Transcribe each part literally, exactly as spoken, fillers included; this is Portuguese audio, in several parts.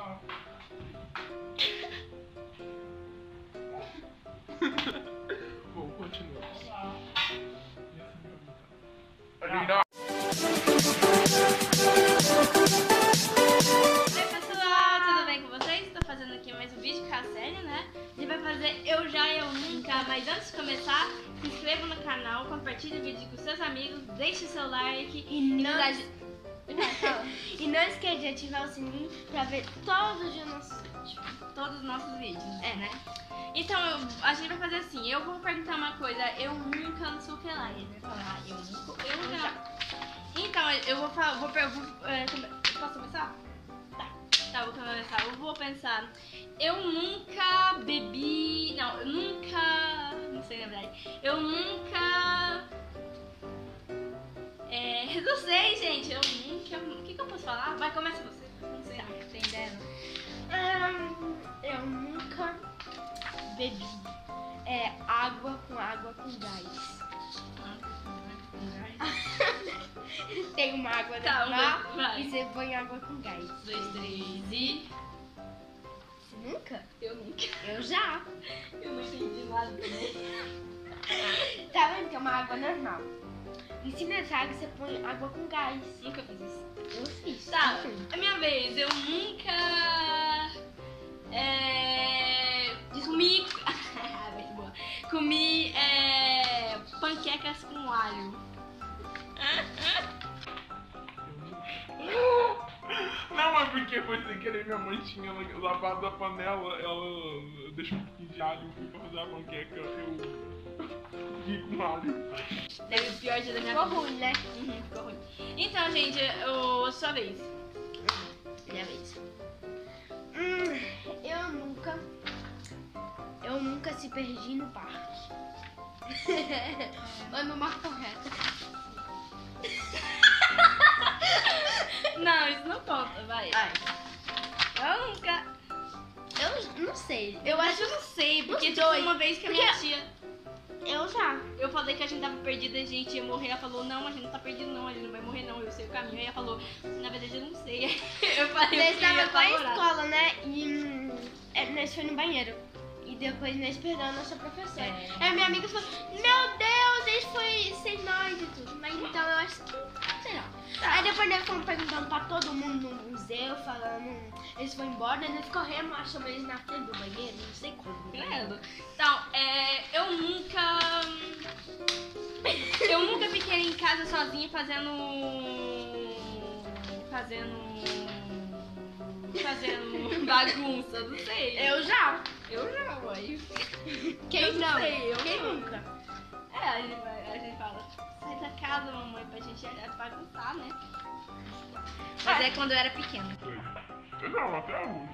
Bom, continuamos. Oi pessoal, tudo bem com vocês? Estou fazendo aqui mais um vídeo com a série, né? A gente vai fazer Eu Já, Eu Nunca, mas antes de começar, se inscreva no canal, compartilhe o vídeo com seus amigos, deixe seu like e não... E não esqueça de ativar o sininho pra ver todos os nossos vídeos. Todos os nossos vídeos. É, né? Então, eu, a gente vai fazer assim. Eu vou perguntar uma coisa. Eu nunca não sei o que lá. Ele vai falar, eu nunca. Eu nunca. Já. Então, eu vou falar. Vou, vou, é, posso começar? Tá. Tá, vou começar. Eu vou pensar. Eu nunca bebi. Não, eu nunca. Não sei, na verdade. Eu nunca. É, não sei, gente. Eu nunca. O que, que eu posso falar? Vai, começa você. Não sei. Tá, tem ideia, não. Eu nunca bebi é, água com água com gás. Água com água com gás? Tem uma água no tá, mar e você põe água com gás. Um, dois, três e. Você nunca? Eu nunca. Eu já. Eu não entendi nada também. Tá vendo que é uma água normal? Em cima dessa água você põe água com gás. Nunca fiz isso. Eu fiz. Tá, é minha vez. Eu nunca... É... Comi... Comi... É... Panquecas com alho. Não, mas porque foi sem querer. Minha mãe tinha lavado a panela. Ela deixou um pouquinho de alho pra fazer a panqueca. Eu... Deve o pior dia da minha vida. Ficou ruim, né? Uhum, ficou ruim. Então, gente, eu... sua vez. Minha vez. Hum, eu nunca... Eu nunca se perdi no parque. Ou numa correta. Não, isso não conta, vai. Ai. Eu nunca... Eu não sei. Eu acho que eu não sei, porque teve uma vez que a minha tia... Eu já. Eu falei que a gente tava perdida, a gente ia morrer. Ela falou, não, a gente não tá perdido não, a gente não vai morrer não, eu sei o caminho. Aí ela falou, na verdade eu não sei. Eu falei, nós tava com a escola, né? E é, nós foi no banheiro. E depois nós perdemos a nossa professora. É. Aí minha amiga falou, meu Deus, eles foi sem nós e tudo. Mas então eu acho que não sei não. Tá. Aí depois nós fomos perguntando pra todo mundo no museu, falando, eles foram embora, nós corremos, achamos eles na frente do banheiro, não sei como. Credo. Então, é, eu nunca... eu nunca fiquei em casa sozinha fazendo... Fazendo... Fazendo bagunça, não sei. Eu já. Eu já, uai. Quem eu não? Sei, eu Quem não. nunca? É, a gente, a gente fala... Sai da casa, mamãe, pra gente bagunçar, né? Mas é quando eu era pequena. Não, até hoje.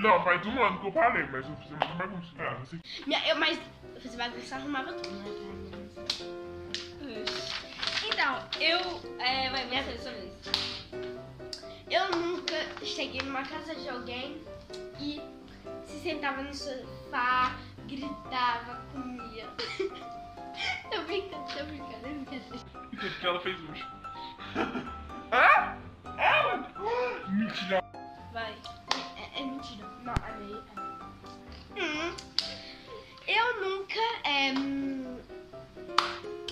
Não, faz um ano que eu parei, mas eu fiz muita bagunça. Ah, assim. eu, mas eu fiz bagunça, arrumava tudo, né? Então, eu... É, vai, minha vez, sua vez. Eu nunca cheguei numa casa de alguém e se sentava no sofá, gritava, comia. Tô brincando, tô brincando, eu me porque ela fez hoje. Ah? Ela? Mentira. Vai. É, é, é mentira. Não, amei. Hum. Eu nunca... É...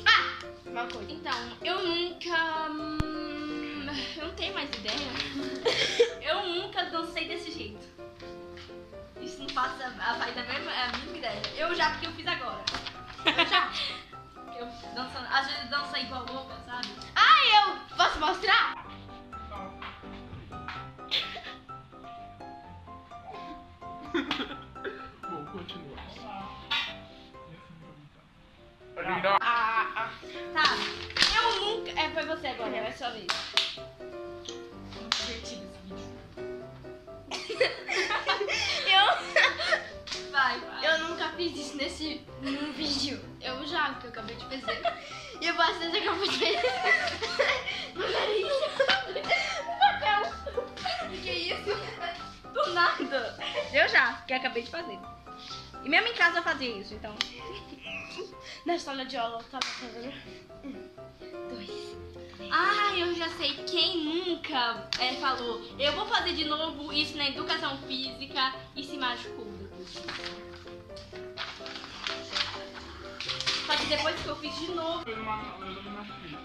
Ah! Uma coisa. Então, eu nunca... Hum, eu não tenho mais ideia. Eu nunca dancei desse jeito. Isso não passa a, faz a, mesma, a mesma ideia. Eu já, porque eu fiz agora. Eu já. Eu dançando, às vezes dança igual louca, sabe? Ai, eu posso mostrar? Bom, continuamos. Ah, ah, tá. Eu nunca. É, foi você agora, é sua vez. Muito divertido esse vídeo. Eu. Vai, vai. Eu nunca fiz isso nesse. Num vídeo. Eu já, que eu acabei de fazer. E eu posso dizer que eu fiz. No nariz. No papel. Que isso? Do nada. Eu já, que eu acabei de fazer. E mesmo em casa eu fazia isso, então. Na sala de aula eu tava fazendo. Um, dois, Ah, eu já sei, quem nunca é, falou, eu vou fazer de novo isso na educação física e se machucou. Só que depois que eu fiz de novo... Eu não machuquei.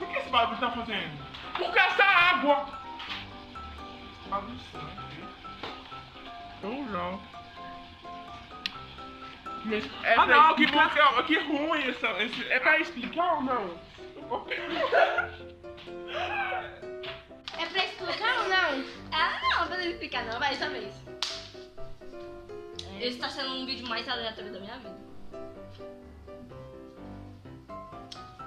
O que esse bagulho tá fazendo? Por que essa água? Bagulho estranho. Não. É ah não, que, bom, que, que ruim essa, esse, é pra explicar ou não? É pra explicar ou não? Ah não, não precisa explicar não, vai essa vez. Esse tá sendo um vídeo mais aleatório da minha vida.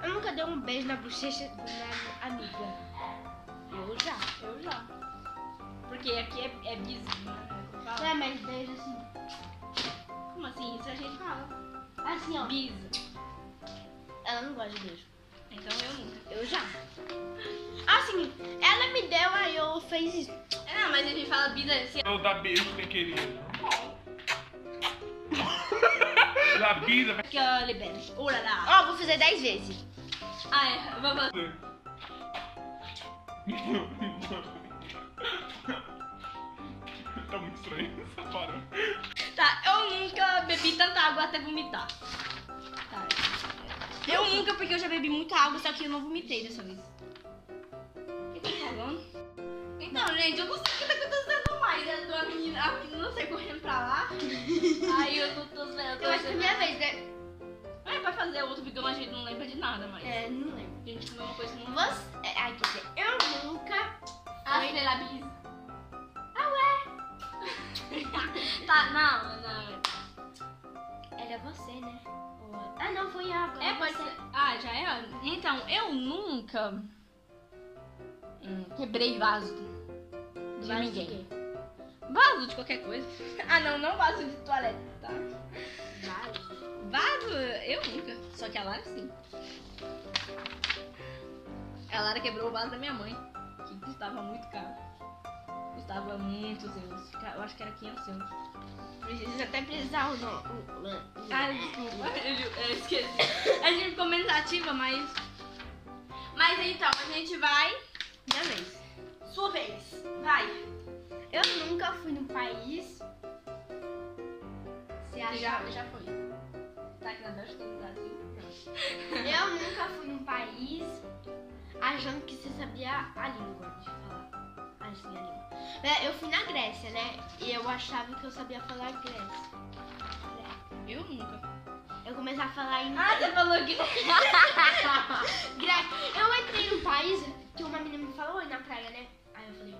Eu nunca dei um beijo na bochecha da minha amiga. Eu já, eu já. Porque aqui é, é vizinho, né? É, mas beijo assim. Como assim? Isso a gente fala. Assim, ó. Bisa. Ela não gosta de beijo. Então eu nunca. Eu já. Assim, ela me deu, aí eu fiz isso. Ah, mas a gente fala bisa assim. Eu dá beijo sem querer. Da bisa. Que eu libero. Olá. Ó, vou fazer dez vezes. Ah, é. Vou fazer. Tá muito estranho essa parada. Tá, eu nunca bebi tanta água até vomitar. Tá, é. Eu nunca, porque eu já bebi muita água, só que eu não vomitei dessa vez. O que tá falando? Então, gente, eu não sei o que tá acontecendo mais. Eu tô a menina, a menina não sei, correndo pra lá. Aí eu tô, tô esperando. Eu acho que é minha vez, né? É, pra fazer outro vídeo, a gente não lembra de nada mais. É, não lembro. A gente comeu uma coisa que não... Você... Ai, quer dizer, eu nunca... Ah, sei lá, bis. Tá, não, não. Era você, né? Ah, não, foi água. É, pode ser. Ah, já é? Então, eu nunca hum, quebrei vaso de vaso ninguém. De vaso de qualquer coisa. Ah, não, não vaso de toalete, tá? Vaso? Vaso, eu nunca. Só que a Lara, sim. A Lara quebrou o vaso da minha mãe, que custava muito caro. Custava muitos euros. Eu acho que era quinhentos euros. Precisa até precisar usar o... Ah, desculpa. Eu, eu esqueci. A gente ficou menos ativa, mas... Mas então, a gente vai... Minha vez. Sua vez. Vai. Eu nunca fui no país... Você acha? Já, já foi. Tá aqui na Bélgica, no Brasil? Eu nunca fui num país... Achando que você sabia a língua. Deixa eu falar. Assim, a língua. Eu fui na Grécia, né? E eu achava que eu sabia falar Grécia. Eu nunca. Eu comecei a falar em... Ah, você falou Grécia. Eu entrei num país que uma menina me falou, oi, na praia, né? Aí eu falei,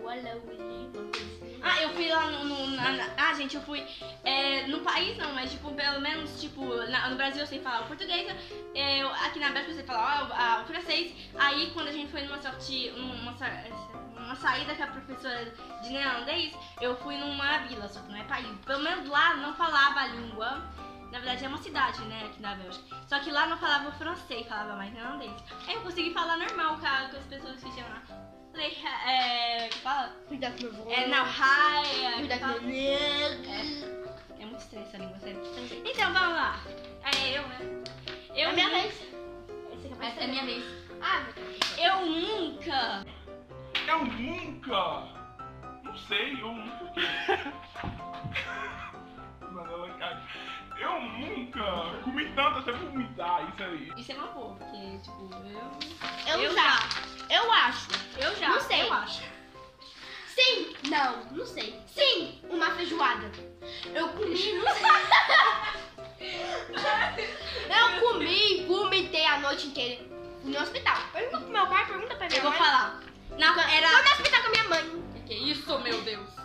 olá, olí, uma coisa assim. Ah, eu fui lá no... no na, na, ah, gente, eu fui... É, no país não, mas tipo, pelo menos, tipo, na, no Brasil eu sei falar o português. Eu, aqui na Bélgica eu sei falar ó, a, o francês. Aí quando a gente foi numa sorte... Uma, uma, uma saída com a professora de neerlandês, eu fui numa vila, só que não é país. Pelo menos lá não falava a língua. Na verdade é uma cidade, né, aqui na Bélgica. Só que lá não falava francês, falava mais neerlandês. Aí eu consegui falar normal com as pessoas que tinham lá. Falei, é... Fala? Cuidado com meu voo. É, não, raia. Cuidado com meu voo. É muito estranho essa língua, sério. Então, vamos lá. É eu, né? Eu é minha nunca... vez. Essa é minha vez. Ah, eu nunca... Eu nunca! Não sei, eu nunca. Eu nunca comi tanto até vomitar isso aí. Isso é uma boa, porque tipo, eu. Eu, eu já. já. Eu acho. Eu já. Não sei. Eu acho. Sim! Não, não sei. Sim! Uma feijoada. Eu comi, não sei. Eu comi, vomitei a noite inteira no hospital. Pergunta pro meu pai, pergunta pra minha mãe. Eu vou falar. Não, era... Foi no hospital com a minha mãe. Que que é isso, meu Deus?